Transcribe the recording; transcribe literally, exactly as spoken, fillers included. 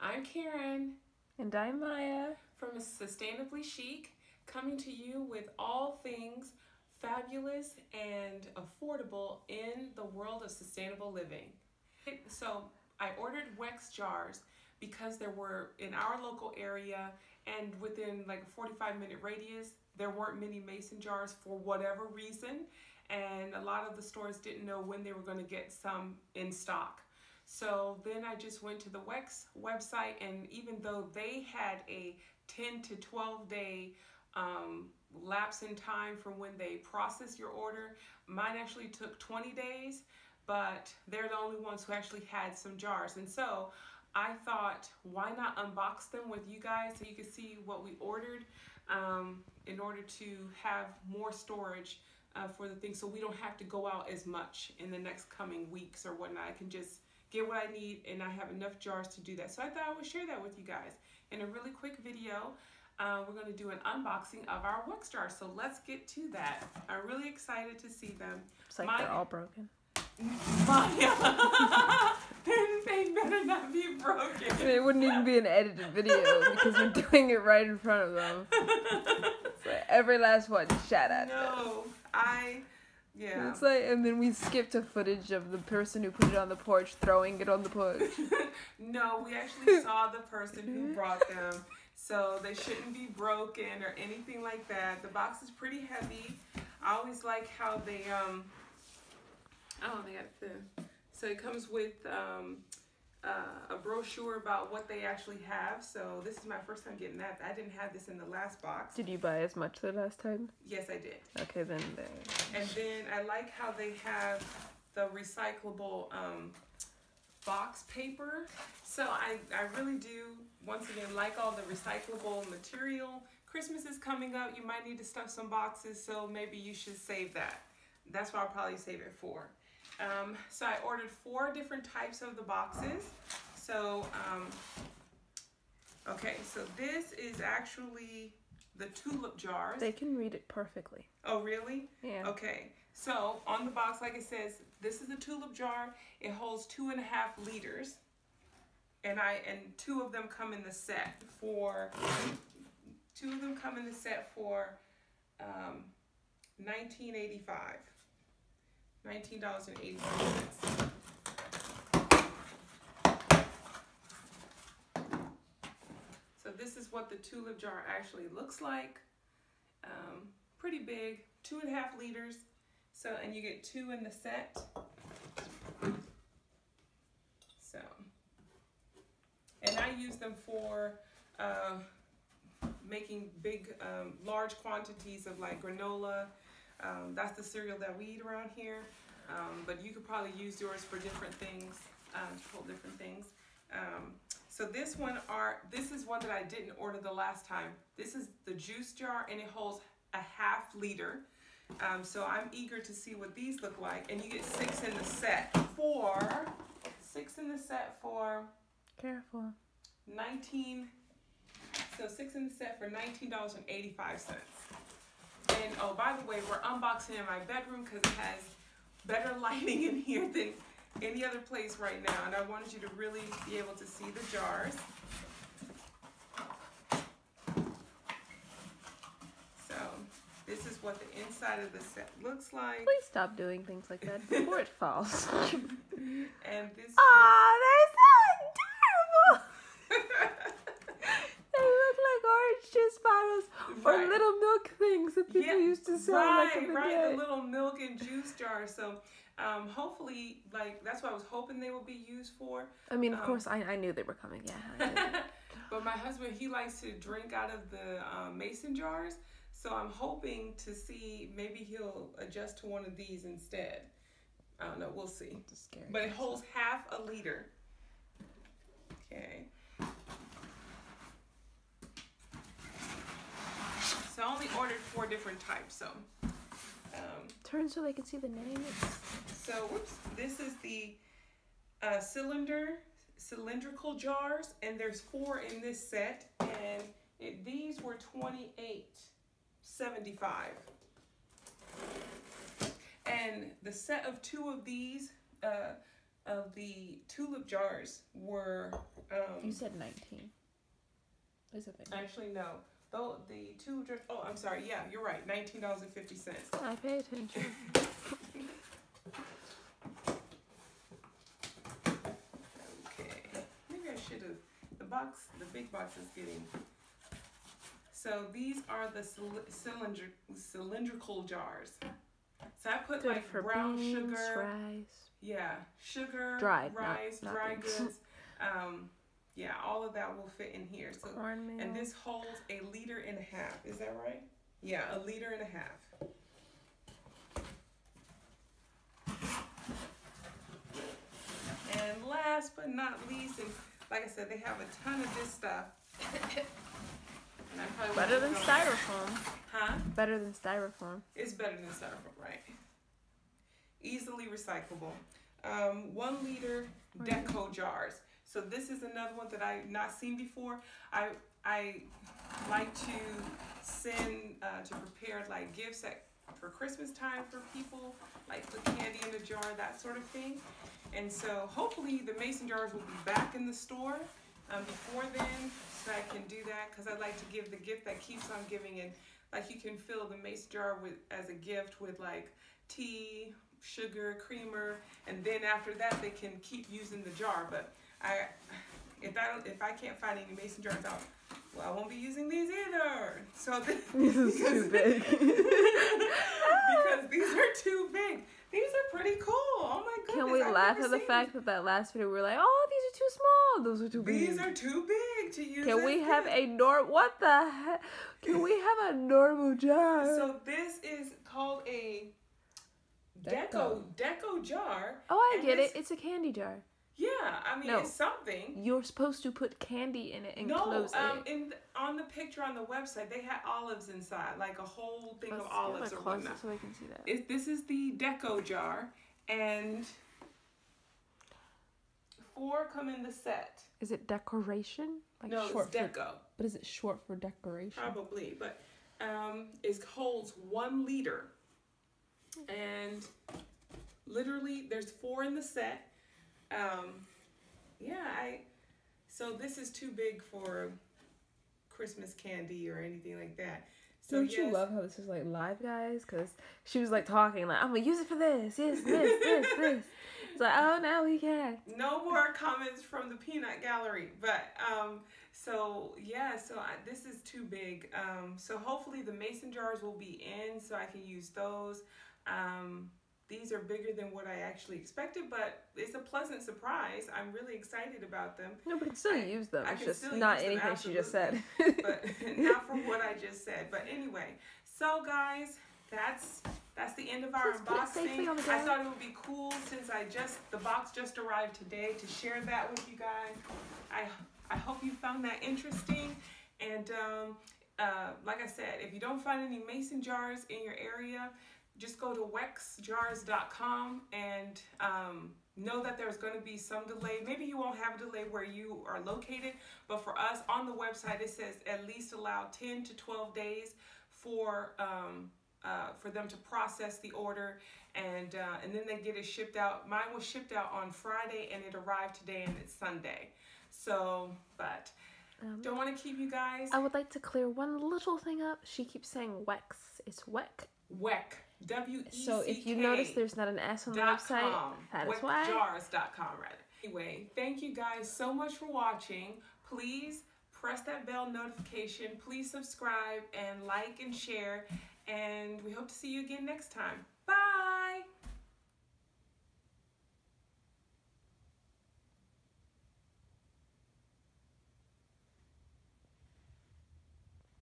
I'm Karen. And I'm Maya. From Sustainably Chic, coming to you with all things fabulous and affordable in the world of sustainable living. So I ordered Weck jars because there were, in our local area and within like a forty-five minute radius, there weren't many mason jars for whatever reason. And a lot of the stores didn't know when they were going to get some in stock. So then I just went to the Weck website, and even though they had a ten to twelve day um, lapse in time from when they process your order, mine actually took twenty days, but they're the only ones who actually had some jars. And so I thought, why not unbox them with you guys so you can see what we ordered um, in order to have more storage uh, for the things, so we don't have to go out as much in the next coming weeks or whatnot. I can just get what I need, and I have enough jars to do that. So I thought I would share that with you guys in a really quick video. Uh, we're going to do an unboxing of our Weck jars, so let's get to that. I'm really excited to see them. It's like Maya, they're all broken. Maya, they better not be broken. It wouldn't even be an edited video because we're doing it right in front of them. It's like every last one shot at us. No, I. Yeah. It's like, and then we skipped a footage of the person who put it on the porch throwing it on the porch. No, we actually saw the person who brought them, so they shouldn't be broken or anything like that. The box is pretty heavy. I always like how they um. Oh, they got the. So it comes with um, uh, a brochure about what they actually have. So this is my first time getting that. I didn't have this in the last box. Did you buy as much the last time? Yes, I did. Okay, then. There. And then I like how they have the recyclable um, box paper. So I, I really do, once again, like all the recyclable material. Christmas is coming up. You might need to stuff some boxes, so maybe you should save that. That's what I'll probably save it for. Um, so I ordered four different types of the boxes. So, um, okay, so this is actually the tulip jars. They can read it perfectly. Oh, really? Yeah. Okay. So on the box, like it says, this is the tulip jar. It holds two and a half liters. And I, and two of them come in the set for, two of them come in the set for, um, nineteen eighty-five. nineteen dollars and eighty-five cents. So this is what the tulip jar actually looks like. Um, pretty big, two and a half liters. So, and you get two in the set. So, and I use them for uh, making big, um, large quantities of like granola. Um, that's the cereal that we eat around here, um, but you could probably use yours for different things, um, to hold different things. Um, so this one are, this is one that I didn't order the last time. This is the juice jar, and it holds a half liter. Um, so I'm eager to see what these look like, and you get six in the set for, six in the set for, careful, nineteen, so six in the set for nineteen dollars and eighty-five cents. And, oh, by the way, we're unboxing in my bedroom because it has better lighting in here than any other place right now. And I wanted you to really be able to see the jars. So this is what the inside of the set looks like. Please stop doing things like that before it falls. And this. Oh, that's so adorable! Orange juice bottles, right. Or little milk things that people, yeah, used to sell. Right, like right, day. The little milk and juice jars. So um, hopefully, like, that's what I was hoping they would be used for. I mean, of um, course, I, I knew they were coming, yeah. But my husband, he likes to drink out of the um, mason jars. So I'm hoping to see, maybe he'll adjust to one of these instead. I don't know, we'll see. It's scary. But it holds half a liter. Okay. So I only ordered four different types, so. Um, Turn so they can see the names. So, whoops, this is the uh, cylinder, cylindrical jars, and there's four in this set, and it, these were twenty-eight seventy-five. And the set of two of these, uh, of the tulip jars were... Um, you said nineteen. I said nineteen. Actually, no. The, the tulip jars... Oh, I'm sorry. Yeah, you're right. nineteen dollars and fifty cents. I pay attention. Okay. Maybe I should have... The box, the big box is getting... So these are the cylinder, cylindrical jars. So I put Good like brown beans, sugar, rice. Yeah, sugar, dried, rice, not, not dry beans. goods. Um, yeah, all of that will fit in here. So Cornmeal. And this holds a liter and a half. Is that right? Yeah, a liter and a half. And last but not least, and like I said, they have a ton of this stuff. Better than styrofoam. Huh? Better than styrofoam. It's better than styrofoam, right? Easily recyclable. Um, one liter deco jars. So this is another one that I've not seen before. I I like to send uh, to prepare like gifts at, for Christmas time for people, like put candy in a jar, that sort of thing. And so hopefully the mason jars will be back in the store um, before then. I can do that because I like to give the gift that keeps on giving, and like you can fill the mason jar with as a gift with like tea, sugar, creamer, and then after that they can keep using the jar. But I, if I don't, if I can't find any mason jars out, well, I won't be using these either. So this, this is too big because these are too big. These are pretty cool. Oh my goodness. Can we I've laugh at the fact that that last video we were like, oh, these are too small. Those are too big. These are too big to use. Can we have a normal, what the heck? Can we have a normal jar? So this is called a deco, deco jar. Oh, I get it. It's a candy jar. Yeah, I mean, no. It's something. You're supposed to put candy in it and no, close um, it. No, in the, on the picture on the website, they had olives inside, like a whole thing Let's of olives or whatnot. So I can see that. It, this is the deco jar, and four come in the set. Is it decoration? Like no, short it's deco. For, but is it short for decoration? Probably, but um, it holds one liter, and literally there's four in the set. Um, yeah, I, so this is too big for Christmas candy or anything like that. So Don't yes, you love how this is like live, guys? Because she was like talking like, I'm going to use it for this, yes, this, this, this. It's like, oh, now we can. No more comments from the peanut gallery. But, um, so yeah, so I, this is too big. Um, so hopefully the mason jars will be in so I can use those. Um, These are bigger than what I actually expected, but it's a pleasant surprise. I'm really excited about them. No, but still I, use them. I it's just not anything them, she just said. But not from what I just said. But anyway, so guys, that's that's the end of our unboxing. I thought it would be cool since I just the box just arrived today to share that with you guys. I I hope you found that interesting, and um, uh, like I said, if you don't find any mason jars in your area, just go to weck jars dot com and um, know that there's going to be some delay. Maybe you won't have a delay where you are located, but for us on the website, it says at least allow ten to twelve days for um, uh, for them to process the order, and uh, and then they get it shipped out. Mine was shipped out on Friday, and it arrived today, and it's Sunday. So, but um, don't want to keep you guys. I would like to clear one little thing up. She keeps saying Wex. It's Weck. Weck. W E C K. So if you notice there's not an S on the website, that is why. weck jars dot com rather. Anyway, thank you guys so much for watching. Please press that bell notification. Please subscribe and like and share. And we hope to see you again next time.